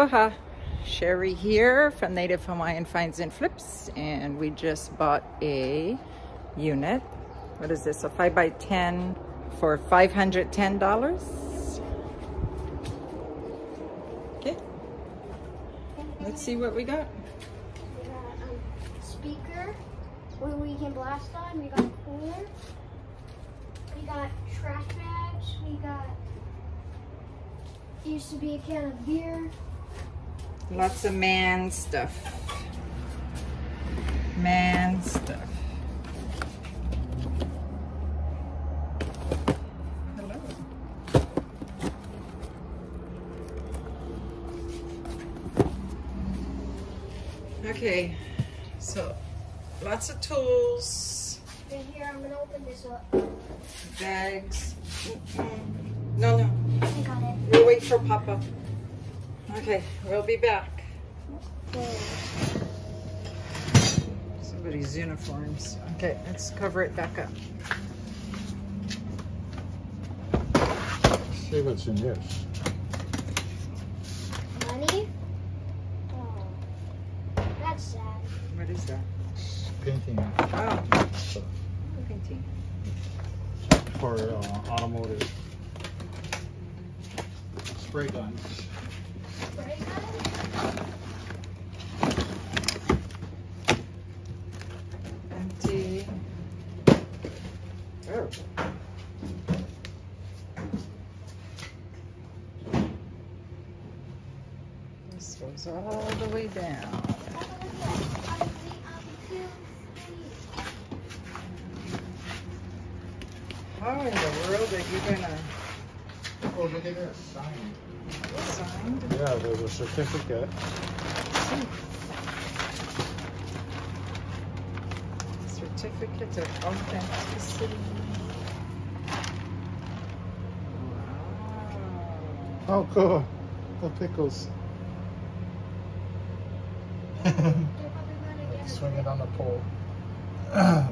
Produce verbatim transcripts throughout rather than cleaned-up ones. Aloha, Sherry here from Native Hawaiian Finds and Flips, and we just bought a unit. What is this, a five by ten for five hundred ten dollars? Okay, let's see what we got. We got a um, speaker where we can blast on, we got a cooler, we got trash bags, we got... It used to be a can of beer. Lots of man stuff. Man stuff. Hello. Okay, so lots of tools. And here, I'm gonna open this up. Bags. Mm-mm. No, no. I got it. We'll wait for Papa. Okay, we'll be back. Somebody's uniforms. Okay, let's cover it back up. See what's in this. Money? Oh, that's sad. What is that? Painting. Oh, painting. For uh, automotive. Spray guns. Spray guns? Empty. Oh. This goes all the way down. How in the world are you gonna... Oh, look at that, signed. Signed? Yeah, there's a certificate. Certificate of authenticity. Wow. Oh, cool. The pickles. Swing it on the pole. The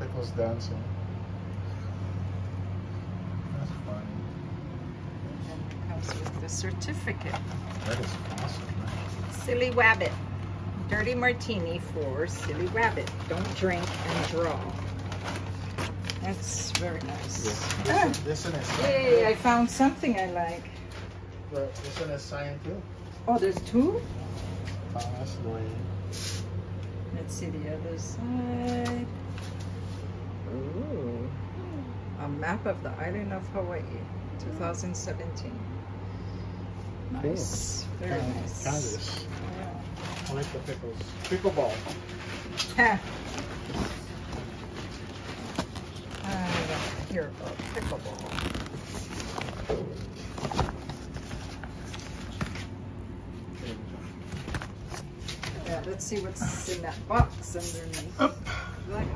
pickles dancing. With the certificate. That is awesome. Silly Rabbit. Dirty Martini for Silly Rabbit. Don't drink and draw. That's very nice. Yeah. This, ah. this Hey, too. I found something I like. But this one is signed too. Oh, there's two? Oh, that's annoying. Let's see the other side. Ooh. A map of the island of Hawaii, two thousand seventeen. Nice. Cool. Very um, nice. Canvas. Yeah. I like the pickles. Pickleball. Ha! I don't hear about pickleball. Yeah, let's see what's in that box underneath that. What?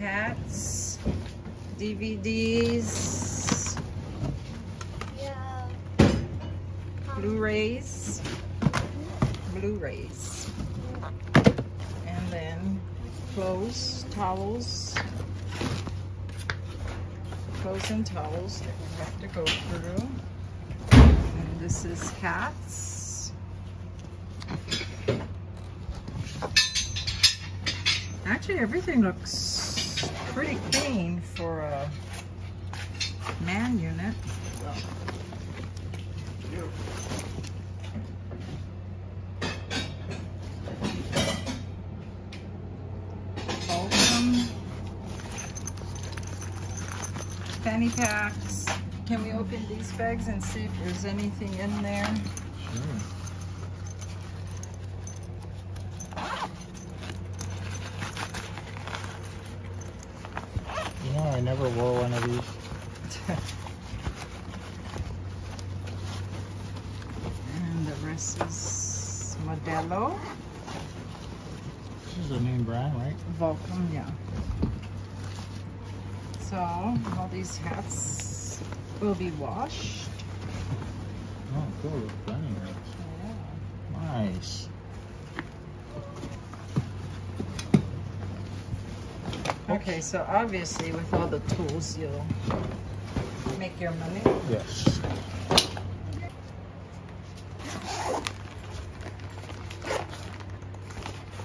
Hats. D V Ds, yeah. Blu-rays, Blu-rays, and then clothes, towels, clothes and towels that we have to go through. And this is hats. Actually, everything looks pretty clean for a man unit. Welcome. Fanny packs. Can we open these bags and see if there's anything in there? Sure. I never wore one of these. And the rest is Modelo. This is a name brand, right? Volcom, yeah. So, all these hats will be washed. Oh, cool. Bunny hats. Yeah. Nice. Okay, so obviously with all the tools, you'll make your money? Yes.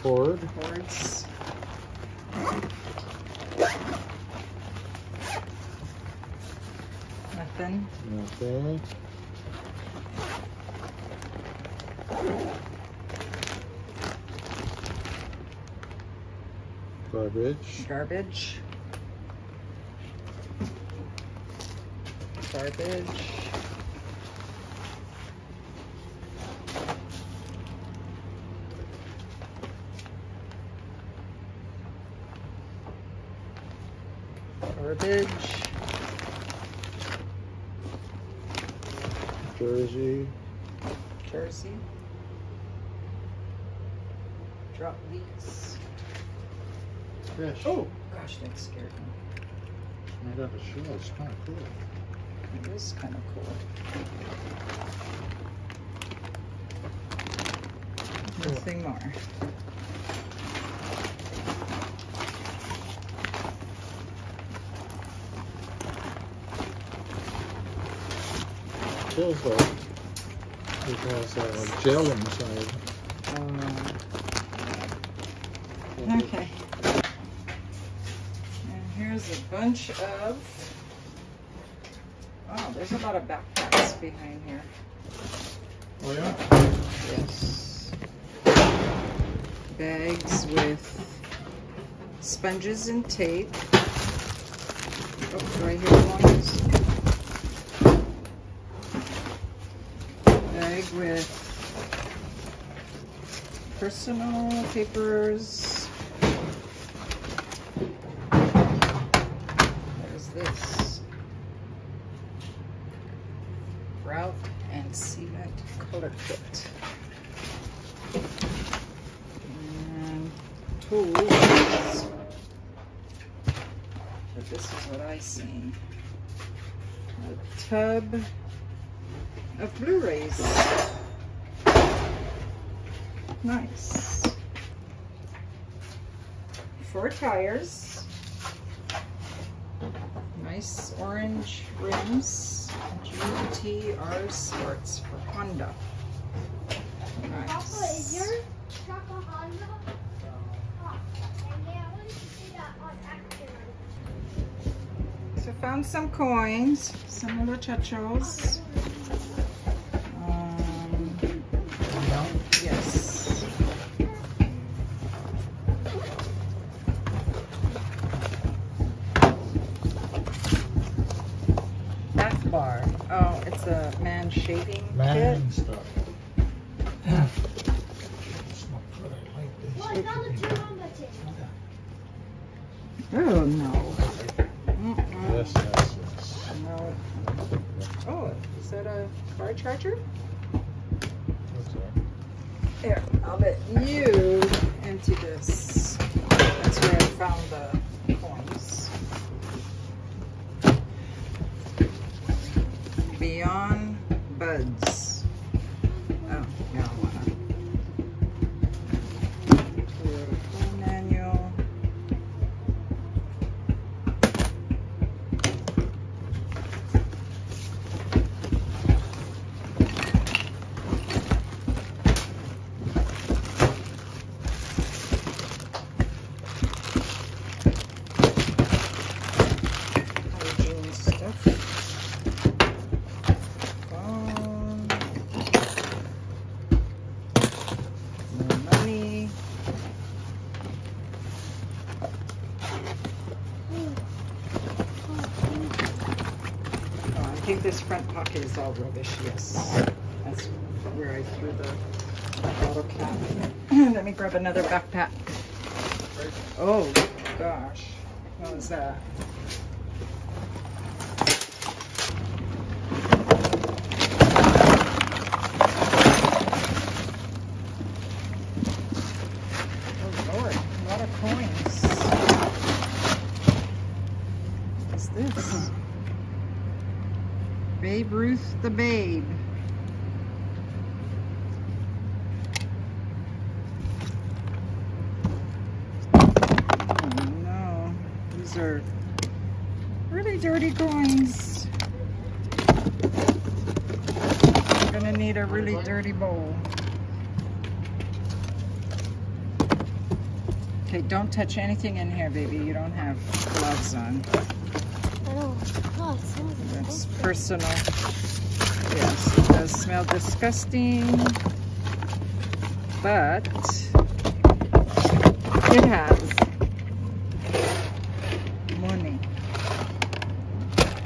Forward. Forwards. Nothing. Nothing. Garbage. Garbage. Garbage. Garbage. Jersey. Jersey. Drop these. Fish. Oh gosh, that scared me. It's made out of shell. It's kind of cool. It is kind of cool. Nothing more. It feels like it has uh, gel inside. Um, okay. And here's a bunch of. Oh, there's a lot of backpacks behind here. Oh yeah? Yes. Bags with sponges and tape. Oh, right here ones. Bag with personal papers. There's this. Route and cement color kit. And tools. But this is what I seen. A tub of Blu-rays. Nice. Four tires. Nice orange rims. G T R sports for Honda. Nice. Papa, is your truck a Honda? Oh, yeah, I wanted to see that on action. So found some coins, some little chachos. Um, yes. Bath bar. Oh, it's a man shaving man kit. Stuff. Yeah. It's not good. I like this. Well, I found a two-number tin. Oh, no. Mm-mm. Yes, yes, yes. No. Oh, is that a car charger? What's that? Here, I'll let you empty this. That's where I found the coins. Beyond Buds. Oh, marijuana. Manual. Hygiene stuff. I think this front pocket is all rubbish, yes. That's where I threw the bottle cap. Let me grab another backpack. Oh, gosh. What was that? Oh, Lord. A lot of coins. What is this? Babe Ruth the Babe. Oh no, these are really dirty coins. gonna need a really dirty bowl. Okay, don't touch anything in here, baby. You don't have gloves on. I don't. Oh, it smells disgusting. That's personal. Yes, it does smell disgusting, but it has money.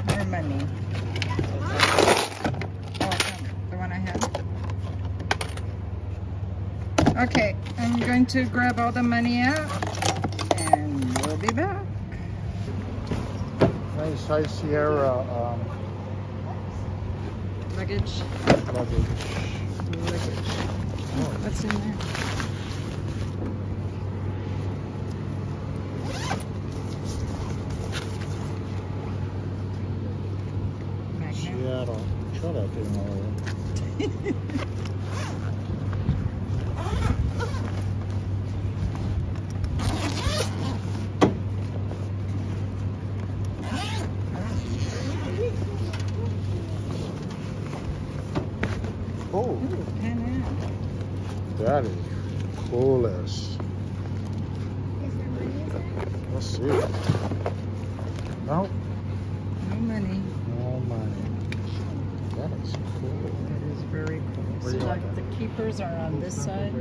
More money. Oh, the one I had. Okay, I'm going to grab all the money out, and we'll be back. Nice high Sierra um, luggage. Luggage. Luggage. Oh, what's in there? Shut up, you know. Oh, ooh, pan out. That is cool as. Let's see. No. No money. No money. That is cool. That is very cool. So like the keepers are on this side.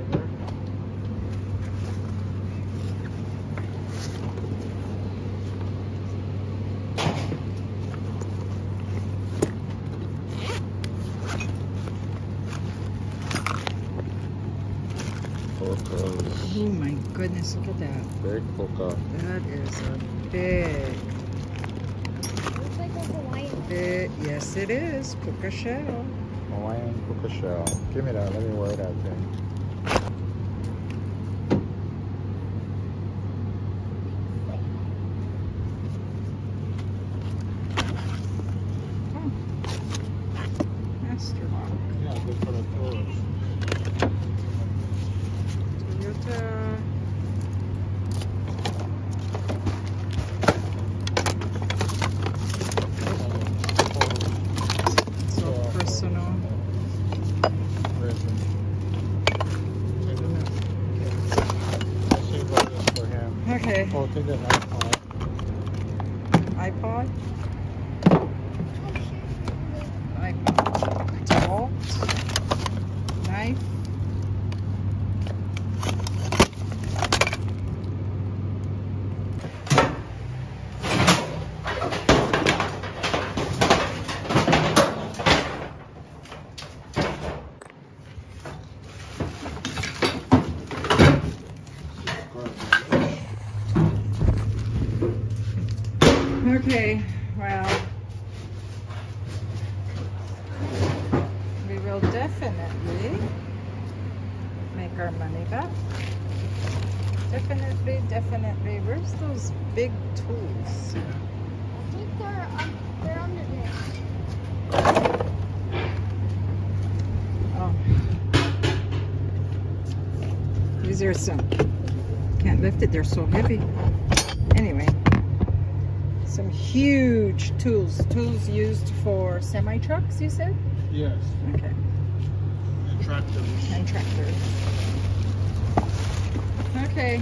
Pocos. Oh my goodness, look at that. Big poca. That is a big. It, yes, it is. Puka shell. Hawaiian puka shell. Give me that. Let me wear that thing. Oh. Master lock. Yeah, good for the tourists. Toyota. Okay. Oh, take that iPod. iPod? iPod. Salt. Knife. Okay, well, we will definitely make our money back. Definitely, definitely. Where's those big tools? I think they're, um, they're under there. Oh. These are some. Can't lift it, they're so heavy. Anyway. Some huge tools, tools used for semi-trucks, you said? Yes. Okay. And tractors. And tractors. Okay.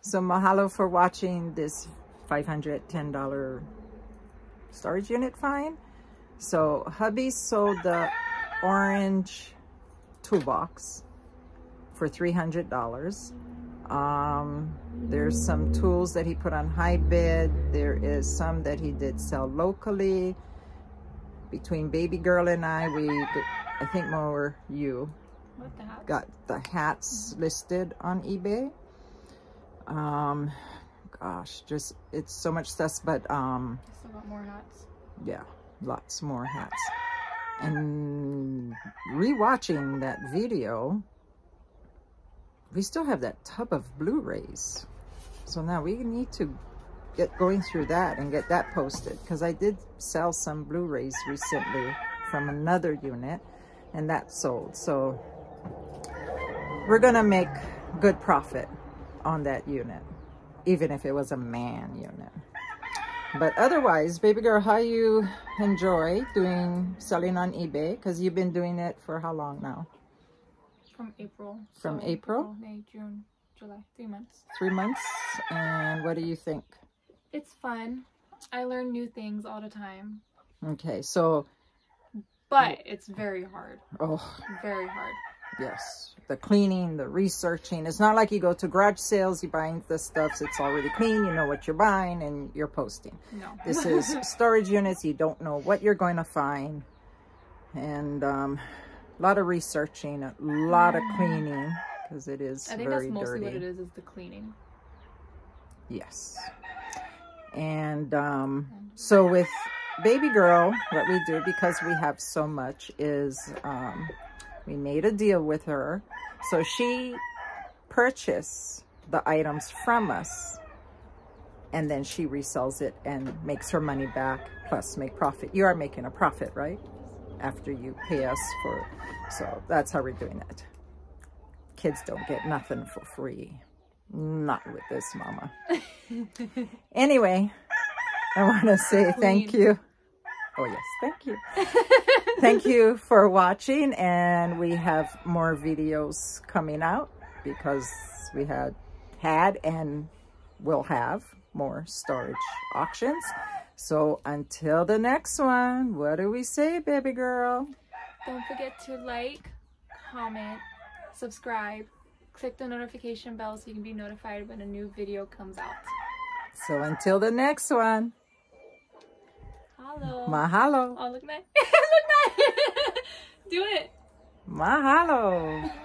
So mahalo for watching this five hundred ten dollar storage unit find. So hubby sold the orange toolbox for three hundred dollars. Um, there's some tools that he put on HiBid. There is some that he did sell locally. Between baby girl and I, we, I think more you what the hats? got the hats listed on eBay. Um, gosh, just, it's so much stuff, but, um, it's a lot more hats. Yeah, lots more hats. And rewatching that video, we still have that tub of Blu-rays. So now we need to get going through that and get that posted, because I did sell some Blu-rays recently from another unit and that sold. So we're gonna make good profit on that unit, even if it was a man unit. But otherwise, baby girl, how you enjoy doing selling on eBay? Because you've been doing it for how long now? From April. From so April? April? May, June, July. Three months. Three months. And what do you think? It's fun. I learn new things all the time. Okay, so... But it's very hard. Oh. Very hard. Yes. The cleaning, the researching. It's not like you go to garage sales, you're buying the stuff, so it's already clean, you know what you're buying, and you're posting. No. This is storage units. You don't know what you're going to find. And um, a lot of researching, a lot of cleaning, because it is very dirty. I think that's mostly dirty. What it is, is the cleaning. Yes. And um, so with... Baby girl, what we do, because we have so much, is um, we made a deal with her. So she purchased the items from us, and then she resells it and makes her money back, plus make profit. You are making a profit, right? After you pay us for, so that's how we're doing it. Kids don't get nothing for free. Not with this mama. Anyway. I want to say Clean. thank you. Oh, yes. Thank you. Thank you for watching. And we have more videos coming out because we had had and will have more storage auctions. So until the next one, what do we say, baby girl? Don't forget to like, comment, subscribe, click the notification bell so you can be notified when a new video comes out. So until the next one. Mahalo. Mahalo. Oh, look nice. Look nice. Do it. Mahalo.